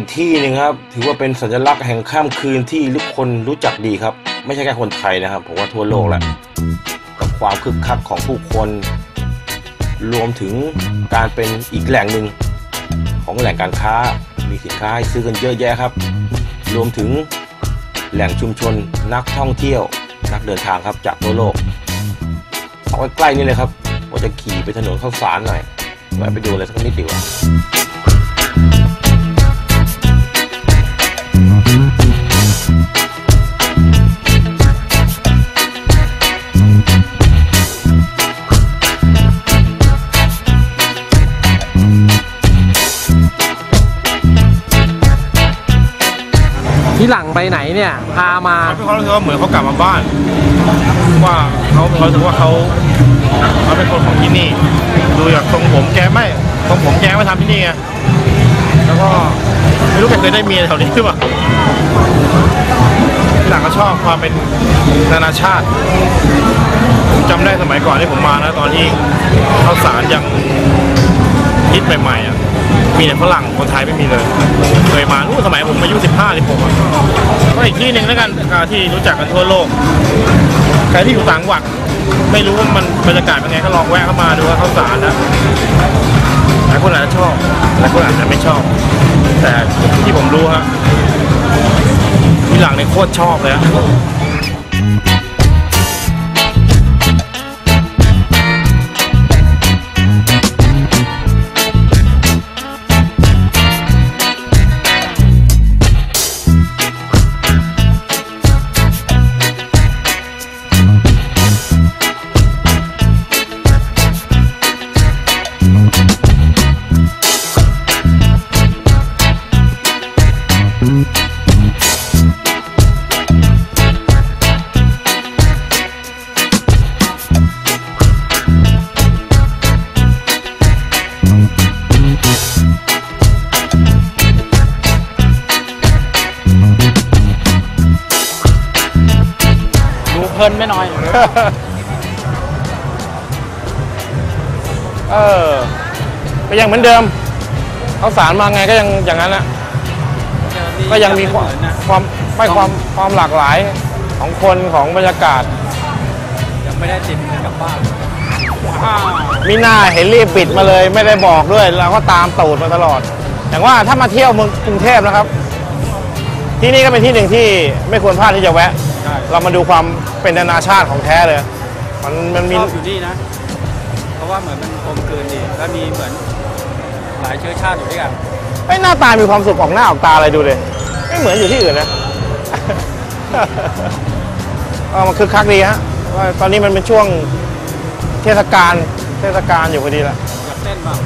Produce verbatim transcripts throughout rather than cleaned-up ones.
อีกที่นึงครับถือว่าเป็นสัญลักษณ์แห่งข้ามคืนที่ทุกคนรู้จักดีครับไม่ใช่แค่คนไทยนะครับผมว่าทั่วโลกแหละกับความคึกคักของผู้คนรวมถึงการเป็นอีกแหล่งหนึ่งของแหล่งการค้ามีสินค้าให้ซื้อกันเยอะแยะครับรวมถึงแหล่งชุมชนนักท่องเที่ยวนักเดินทางครับจากทั่วโลกเอาใกล้ๆนี่เลยครับว่าจะขี่ไปถนนข้าวสารหน่อยแวะไปดูอะไรสักนิดดีกว่าที่หลังไปไหนเนี่ยพามาเขารู้สึกว่าเหมือนเขากลับมาบ้านว่าเขาเขารู้สึกว่าเขาเขาเป็นคนของที่นี่ดูจากทรงผมแกไม่ทรงผมแกไม่ทำที่นี่ไงแล้วก็ไม่รู้แกเคยได้เมียแถวนี้หรือเปล่าที่หลังก็ชอบความเป็นนานาชาติผมจำได้สมัยก่อนที่ผมมานะตอนที่ข้าวสารยังฮิตใหม่ๆอ่ะมีแต่ฝรั่งคนไทยไม่มีเลยเคยมาอู้สมัยผมอายุสิบห้าเลยผมก็อีกที่หนึ่งแล้วกันที่รู้จักกันทั่วโลกใครที่อยู่ต่างจังหวัดไม่รู้ว่ามันบรรยากาศเป็นไงก็ลองแวะเข้ามาดูว่าข้าวสารนะหลายคนอาจจะชอบหลายคนอาจจะไม่ชอบแต่ที่ผมรู้ฮะที่หลังในโคตรชอบเลยเพลินไม่น้อยเออก็ยังเหมือนเดิมข้าวสารมาไงก็ยังอย่างนั้นแหละก็ยังมีความไม่ความความหลากหลายของคนของบรรยากาศยังไม่ได้ติดกลับบ้านมีหน้าเห็นรีบปิดมาเลยไม่ได้บอกด้วยเราก็ตามตูดมาตลอดอย่างว่าถ้ามาเที่ยวเมืองกรุงเทพนะครับที่นี่ก็เป็นที่หนึ่งที่ไม่ควรพลาดที่จะแวะเรามาดูความเป็นนานาชาติของแท้เลยมันมันมีอยู่นี่นะเพราะว่าเหมือนมันกลมกลืนดีแล้วมีเหมือนหลายเชื้อชาติอยู่ด้วยกันไอ้หน้าตามีความสุขออกหน้าออกตาอะไรดูเลยไม่เหมือนอยู่ที่อื่นนะเอามันคึกคักดีฮะตอนนี้มันเป็นช่วงเทศกาลเทศกาลอยู่พอดีละอยากเต้นบ้าง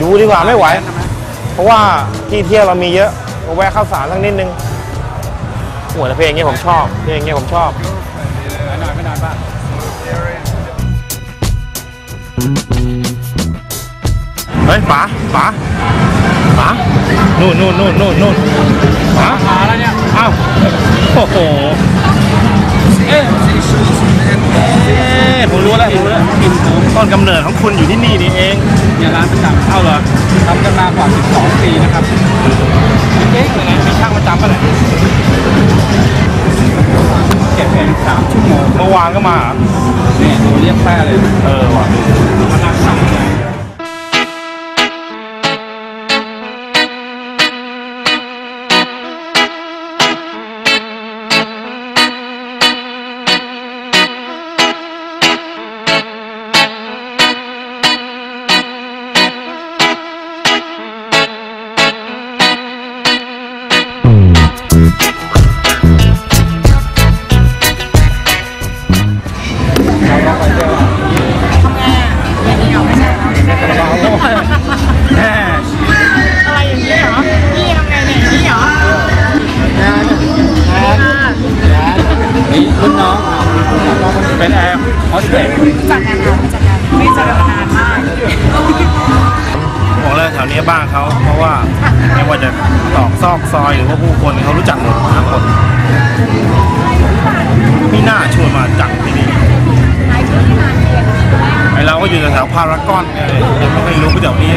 ดูดีกว่าไม่ไหวเพราะว่าที่เที่ยวเรามีเยอะแวะข้าวสารสักนิดนึงหัวเพลงอย่างเงี้ยผมชอบเพลงอย่างเงี้ยผมชอบหน่อยไม่นานบ้างเฮ้ยป๋าป๋าป๋านู่นนู่นนู่นนู่นนู่นป๋าป๋าแล้วเนี่ยอ้าวโอ้โหเอ๊ะผมรู้แล้วผมรู้แล้วกินผมต้นกำเนิดของคุณอยู่ที่นี่นี่เองเนี่ยร้านประจำเอาเหรอทำกันมากว่าสิบสองปีนะครับเจ๊เหมือนกันมีช่างประจำป่ะเนี่ยเก็บเองสามชั่วโมงเมื่อวานก็มาเนี่ยโดนเรียกแป้เลยเออว่ะมานั่งสั่งเป็นแอร์ฮอสเทลจัดงานมาจัดงานไม่จัดงานมากบอกเลยแถวนี้บ้านเขาเพราะว่าไม่ว่าจะตอกซอกซอยหรือว่าผู้คนเขารู้จักหมดทั้งหมดมีหน้าชวนมาจัดที่นี่ไอเราก็อยู่แถวพารากอนไงเลยไม่รู้ว่าแถวนี้